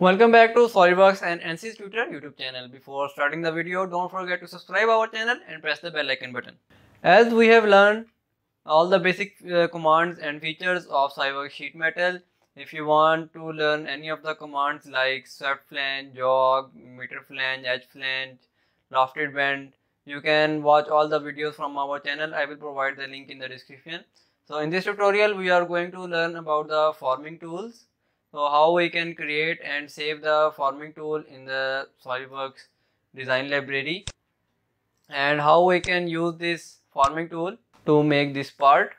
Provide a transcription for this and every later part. Welcome back to SolidWorks and NC's Tutor YouTube channel. Before starting the video, don't forget to subscribe our channel and press the bell icon button. As we have learned all the basic commands and features of SolidWorks sheet metal, if you want to learn any of the commands like swept flange, jog, meter flange, edge flange, lofted bend, you can watch all the videos from our channel. I will provide the link in the description. So in this tutorial, we are going to learn about the forming tools. So how we can create and save the forming tool in the SolidWorks design library, and how we can use this forming tool to make this part.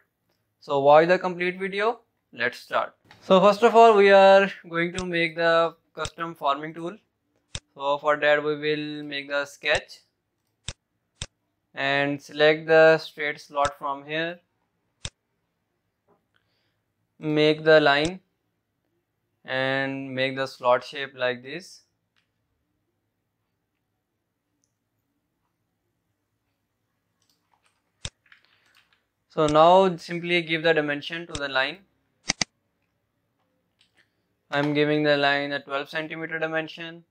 So watch the complete video. Let's start. So first of all, we are going to make the custom forming tool. So for that, we will make the sketch and select the straight slot from here. Make the line and make the slot shape like this. So now simply give the dimension to the line. I am giving the line a 12 cm dimension,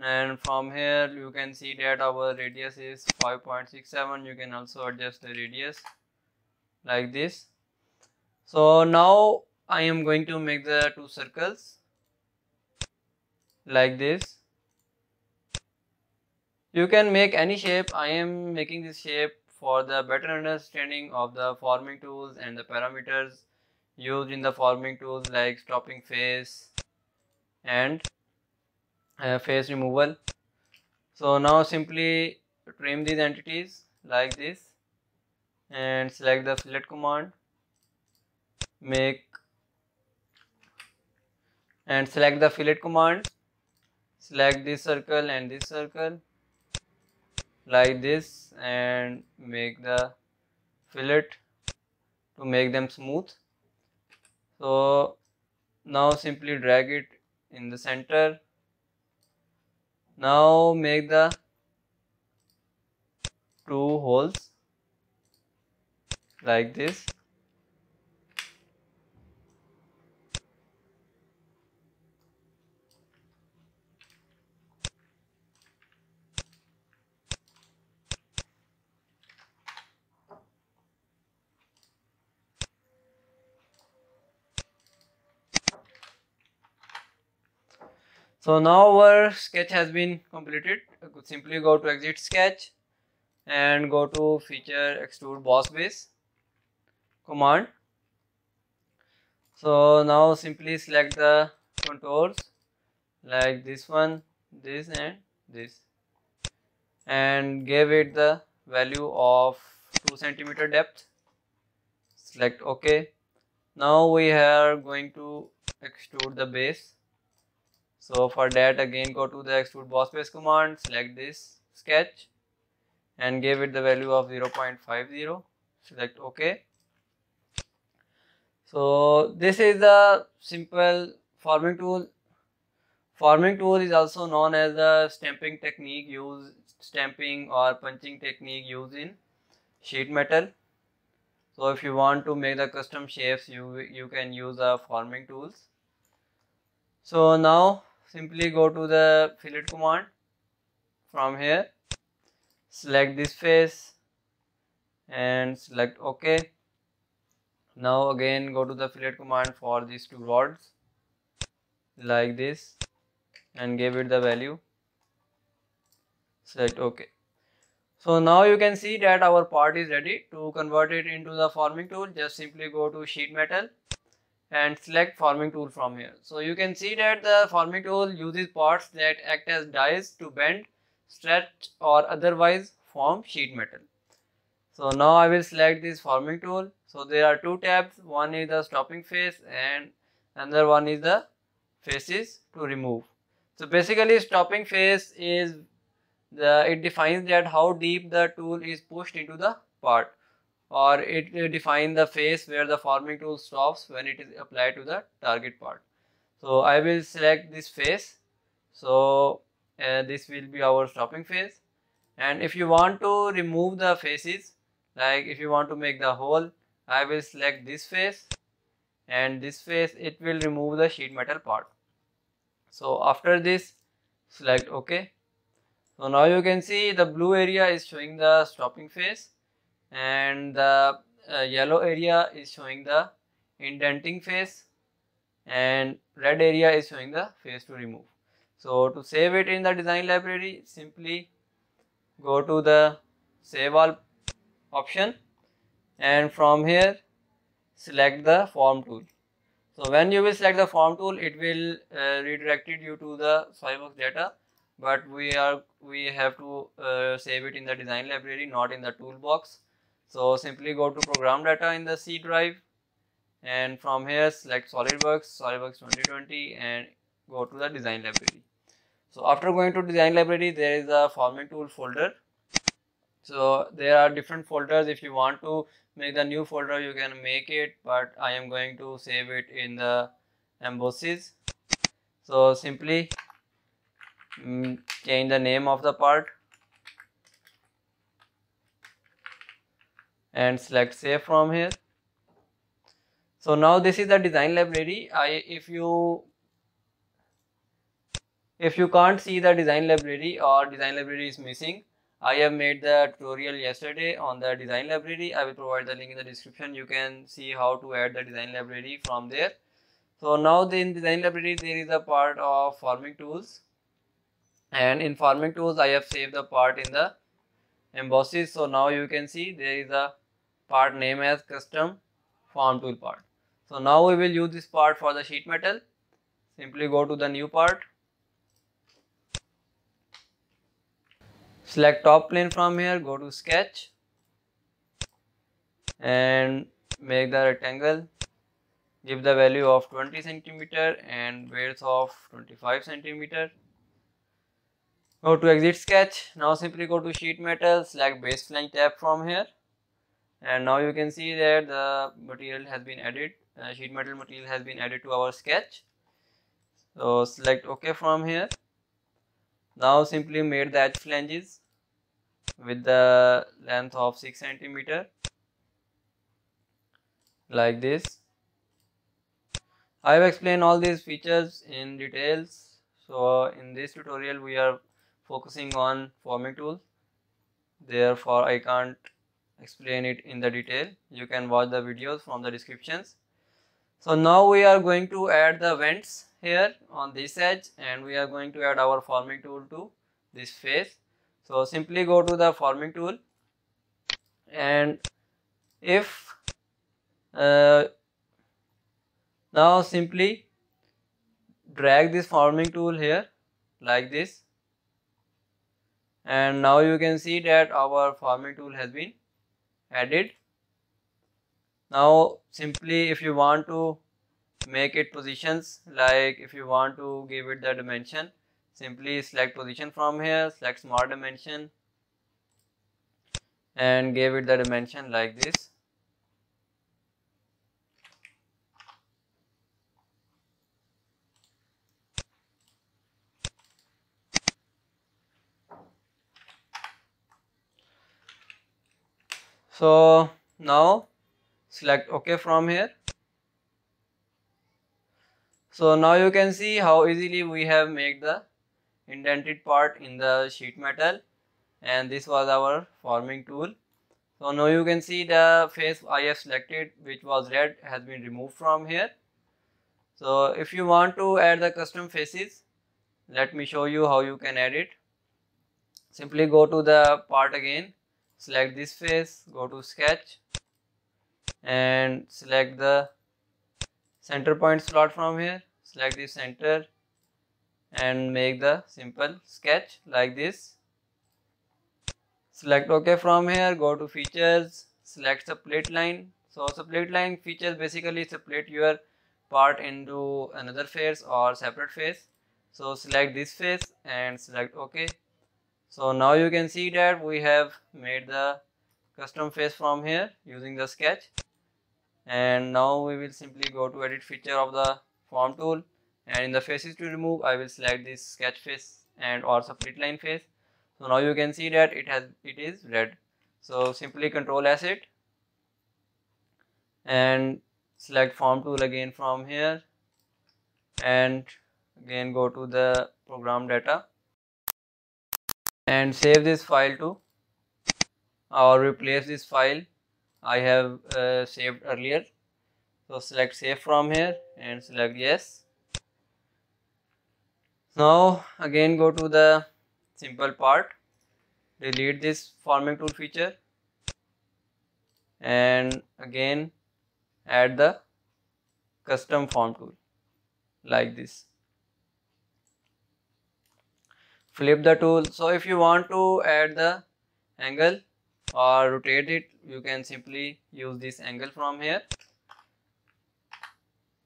and from here you can see that our radius is 5.67. You can also adjust the radius like this. So now I am going to make the two circles like this. You can make any shape. I am making this shape for the better understanding of the forming tools and the parameters used in the forming tools like stopping face and face removal. So now simply trim these entities like this and select the fillet command. Select the fillet command, select this circle and this circle like this, and make the fillet to make them smooth. So now simply drag it in the center. Now make the two holes like this. So now our sketch has been completed. Simply go to exit sketch and go to feature extrude boss base command. So now simply select the contours like this one, this and this, and give it the value of 2 cm depth. Select OK. Now we are going to extrude the base. So for that, again go to the extrude boss base command, select this sketch and give it the value of 0.50, select OK. So this is the simple forming tool. Forming tool is also known as the stamping technique used, stamping or punching technique used in sheet metal. So if you want to make the custom shapes, you can use the forming tools. So now simply go to the fillet command from here, select this face and select OK. Now again go to the fillet command for these two rods like this and give it the value, select OK. So now you can see that our part is ready. To convert it into the forming tool, just simply go to sheet metal and select forming tool from here. So you can see that the forming tool uses parts that act as dies to bend, stretch or otherwise form sheet metal. So now I will select this forming tool. So there are two tabs, one is the stopping face and another one is the faces to remove. So basically stopping face is it defines that how deep the tool is pushed into the part, or it defines the face where the forming tool stops when it is applied to the target part. So I will select this face. So this will be our stopping face, and if you want to remove the faces, like if you want to make the hole, I will select this face and this face. It will remove the sheet metal part. So after this, select OK. So now you can see the blue area is showing the stopping face, and the yellow area is showing the indenting face, and red area is showing the face to remove. So to save it in the design library, simply go to the save all option, and from here select the form tool. So when you will select the form tool, it will redirect you to the SolidWorks data, but we have to save it in the design library, not in the toolbox. So simply go to program data in the C drive, and from here select SolidWorks 2020 and go to the design library. So after going to design library, there is a forming tool folder. So there are different folders. If you want to make the new folder, you can make it, but I am going to save it in the Embosses. So simply change the name of the part and select save from here. So now this is the design library. If you can't see the design library or design library is missing, I have made the tutorial yesterday on the design library. I will provide the link in the description. You can see how to add the design library from there. So now in design library there is a part of forming tools, and in forming tools I have saved the part in the Embosses. So now you can see there is a part name as custom form tool part. So now we will use this part for the sheet metal. Simply go to the new part. Select top plane from here, go to sketch and make the rectangle. Give the value of 20 centimeter and width of 25 centimeter. Go to exit sketch. Now simply go to sheet metal, select base flange tab from here, and now you can see that the material has been added. Sheet metal material has been added to our sketch. So select OK from here. Now simply made the edge flanges with the length of 6 centimeter, like this. I have explained all these features in details. So in this tutorial we are focusing on forming tool. Therefore I can't explain it in the detail. You can watch the videos from the descriptions. So now we are going to add the vents here on this edge, and we are going to add our forming tool to this face. So simply go to the forming tool, and if now simply drag this forming tool here like this, and now you can see that our forming tool has been added. Now simply if you want to make it positions, like if you want to give it the dimension, simply select position from here, select smart dimension, and give it the dimension like this. So now select OK from here. So now you can see how easily we have made the indented part in the sheet metal, and this was our forming tool. So now you can see the face I have selected, which was red, has been removed from here. So if you want to add the custom faces, let me show you how you can add it. Simply go to the part again, select this face, go to sketch and select the center point slot from here. Select the center and make the simple sketch like this. Select OK from here, go to features, select split line. So split line features basically split your part into another face or separate face. So select this face and select OK. So now you can see that we have made the custom face from here using the sketch. And now we will simply go to edit feature of the form tool, and in the faces to remove I will select this sketch face and or split line face. So now you can see that it is red. So simply control S it and select form tool again from here, and Again go to the program data and save this file to, or replace this file I have saved earlier. So select save from here and select yes. Now again go to the simple part, delete this forming tool feature and again add the custom form tool like this. Flip the tool. So if you want to add the angle or rotate it, you can simply use this angle from here.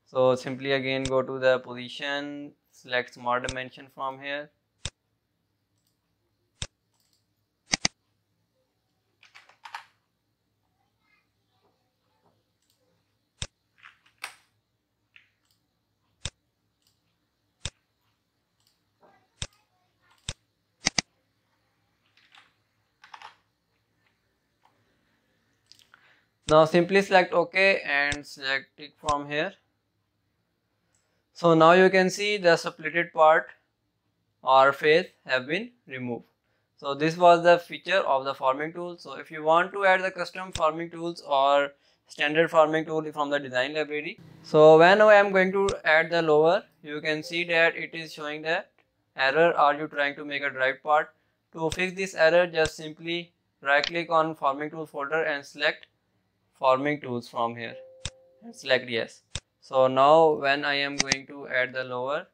So simply again go to the position, select smart dimension from here. Now simply select OK and select it from here. So now you can see the splitted part or face have been removed. So this was the feature of the forming tool. So if you want to add the custom forming tools or standard forming tool from the design library. So when I am going to add the lower, you can see that it is showing that error, are you trying to make a drive part. To fix this error, just simply right click on forming tool folder and select forming tools from here and select yes. So now when I am going to add the lower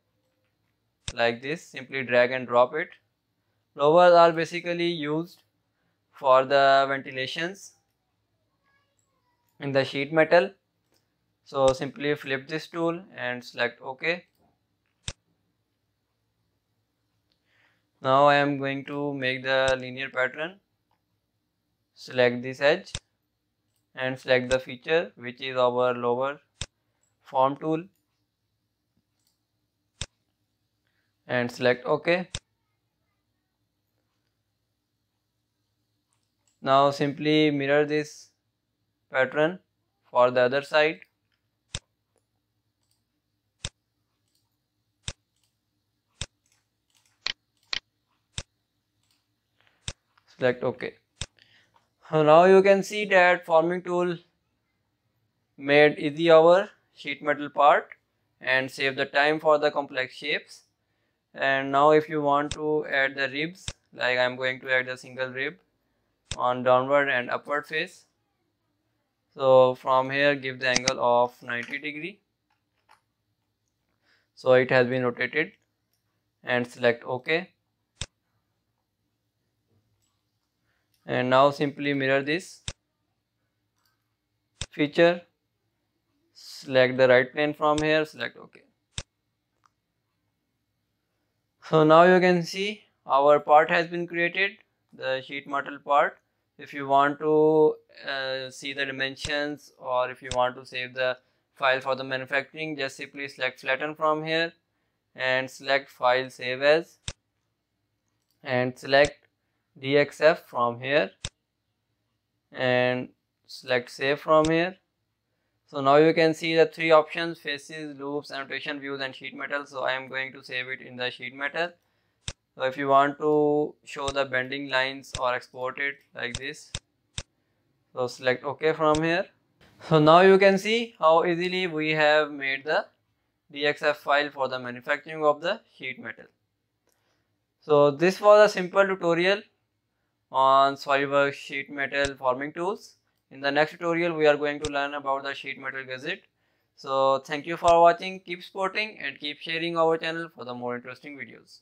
like this, simply drag and drop it. Lowers are basically used for the ventilations in the sheet metal. So simply flip this tool and select OK. Now I am going to make the linear pattern. Select this edge and select the feature which is our lower form tool and select OK. Now simply mirror this pattern for the other side. Select OK. Now you can see that forming tool made easy our sheet metal part and save the time for the complex shapes. And now if you want to add the ribs, like I am going to add a single rib on downward and upward face. So from here give the angle of 90 degrees. So it has been rotated and select OK. And now simply mirror this feature, select the right plane from here, select OK. So now you can see our part has been created, the sheet metal part. If you want to see the dimensions or if you want to save the file for the manufacturing, just simply select flatten from here and select file save as and select DXF from here and select save from here. So now you can see the three options: faces, loops, annotation, views and sheet metal. So I am going to save it in the sheet metal. So if you want to show the bending lines or export it like this, so select OK from here. So now you can see how easily we have made the DXF file for the manufacturing of the sheet metal. So this was a simple tutorial on SolidWorks sheet metal forming tools. In the next tutorial we are going to learn about the sheet metal gadget. So thank you for watching, keep supporting and keep sharing our channel for the more interesting videos.